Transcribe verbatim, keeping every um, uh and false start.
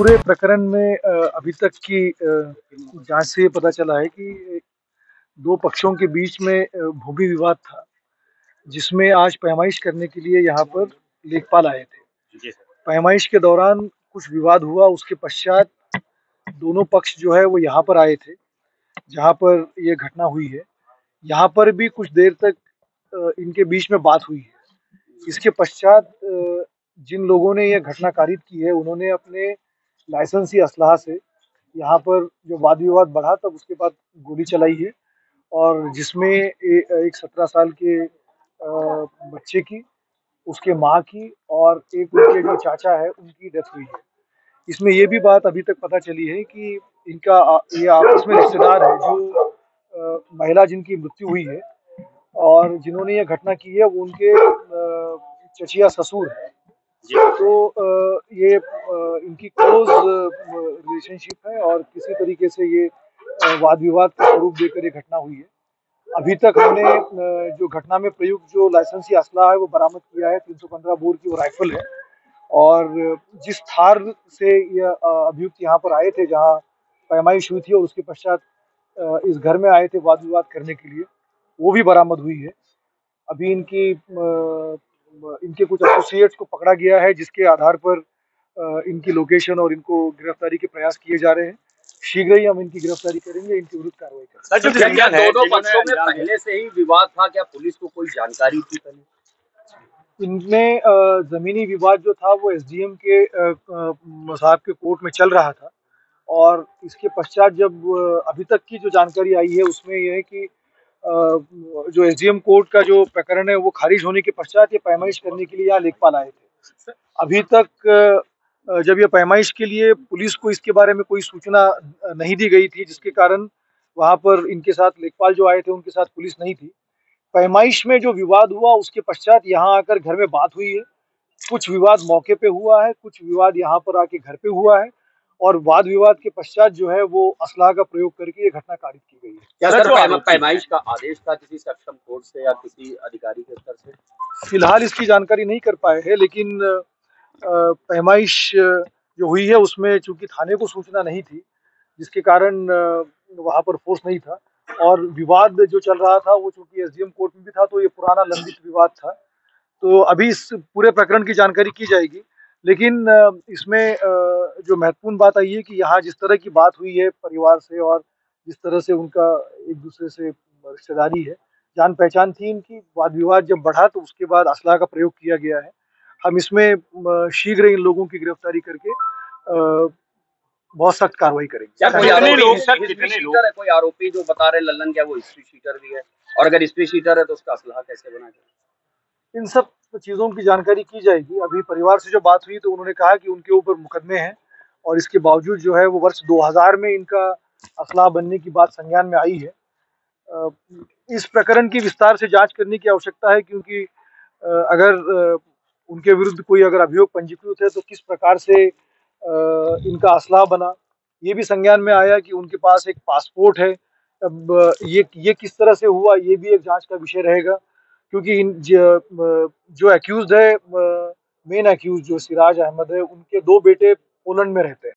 पूरे प्रकरण में अभी तक की जांच से पता चला है कि दो पक्षों के बीच में भूमि विवाद था, जिसमें आज पैमाइश करने के लिए यहाँ पर लेखपाल आए थे। पैमाइश के दौरान कुछ विवाद हुआ, उसके पश्चात दोनों पक्ष जो है वो यहाँ पर आए थे, जहाँ पर ये घटना हुई है। यहाँ पर भी कुछ देर तक इनके बीच में बात हुई है। इसके पश्चात जिन लोगों ने यह घटना कारित की है, उन्होंने अपने लाइसेंसी असलाह से यहाँ पर जो वाद विवाद बढ़ा, तब उसके बाद गोली चलाई है, और जिसमें एक सत्रह साल के बच्चे की, उसके माँ की और एक उनके जो चाचा है उनकी डेथ हुई है। इसमें यह भी बात अभी तक पता चली है कि इनका ये आपस में रिश्तेदार है। जो आ, महिला जिनकी मृत्यु हुई है और जिन्होंने यह घटना की है, वो उनके आ, चचिया ससुर है। तो आ, ये आ, इनकी क्लोज रिलेशनशिप है और किसी तरीके से ये वाद विवाद का स्वरूप देकर ये घटना हुई है। अभी तक हमने जो घटना में प्रयुक्त जो लाइसेंसी असलाह है वो बरामद किया है। तीन सौ पंद्रह बोर की वो राइफल है, और जिस थार से यह अभियुक्त यहाँ पर आए थे, जहाँ पैमाइश हुई थी, और उसके पश्चात इस घर में आए थे वाद विवाद करने के लिए, वो भी बरामद हुई है। अभी इनकी इनके कुछ एसोसिएट्स को पकड़ा गया है, जिसके आधार पर इनकी लोकेशन और इनको गिरफ्तारी के प्रयास किए जा रहे हैं। शीघ्र ही हम इनकी गिरफ्तारी करेंगे, इनके विरुद्ध कार्रवाई करेंगे। क्या दोनों पक्षों में पहले से ही विवाद था? क्या पुलिस को कोई जानकारी थी? इनमें ज़मीनी विवाद जो था वो एसडीएम के साहब के कोर्ट में चल रहा था, और इसके पश्चात जब अभी तक की जो जानकारी आई है, उसमें यह है कि जो एसडीएम कोर्ट का जो प्रकरण है वो खारिज होने के पश्चात ये पैमाइश करने के लिए यहाँ लेखपाल आए थे। अभी तक जब यह पैमाइश के लिए पुलिस को इसके बारे में कोई सूचना नहीं दी गई थी, जिसके कारण वहाँ पर इनके साथ लेखपाल जो आए थे उनके साथ पुलिस नहीं थी। पैमाइश में जो विवाद हुआ, उसके पश्चात यहाँ आकर घर में बात हुई है। कुछ विवाद मौके पे हुआ है, कुछ विवाद यहाँ पर आके घर पे हुआ है, और वाद विवाद के पश्चात जो है वो असलाह का प्रयोग करके ये घटना कारित की गई है। क्या सर, पैमा, पैमाइश का आदेश था किसी सक्षम कोर्ट से या किसी अधिकारी के स्तर से? फिलहाल इसकी जानकारी नहीं कर पाए है, लेकिन पैमाइश जो हुई है उसमें चूंकि थाने को सूचना नहीं थी, जिसके कारण वहाँ पर फोर्स नहीं था, और विवाद जो चल रहा था वो चूंकि एसडीएम कोर्ट में भी था, तो ये पुराना लंबित विवाद था। तो अभी इस पूरे प्रकरण की जानकारी की जाएगी, लेकिन इसमें जो महत्वपूर्ण बात आई है कि यहाँ जिस तरह की बात हुई है परिवार से, और जिस तरह से उनका एक दूसरे से रिश्तेदारी है, जान पहचान थी इनकी, वाद विवाद जब बढ़ा तो उसके बाद असलाह का प्रयोग किया गया है। हम इसमें शीघ्र इन लोगों की गिरफ्तारी करके बहुत सख्त कार्रवाई करेंगे। कोई आरोपी जो बता रहे लल्लन, क्या वो हिस्ट्री शीटर भी है? और अगर हिस्ट्री शीटर है तो उसका असलाह कैसे बना? इन सब चीज़ों की जानकारी की जाएगी। अभी परिवार से जो बात हुई तो उन्होंने कहा कि उनके ऊपर मुकदमे हैं, और इसके बावजूद जो है वो वर्ष दो हज़ार में इनका असलाह बनने की बात संज्ञान में आई है। इस प्रकरण की विस्तार से जांच करने की आवश्यकता है, क्योंकि अगर उनके विरुद्ध कोई अगर अभियोग पंजीकृत है तो किस प्रकार से इनका असलाह बना, ये भी संज्ञान में आया कि उनके पास एक पासपोर्ट है। अब ये ये किस तरह से हुआ, ये भी एक जाँच का विषय रहेगा, क्योंकि इन जो एक्यूज्ड है, मेन एक्यूज जो सिराज अहमद है, उनके दो बेटे पोलैंड में रहते हैं।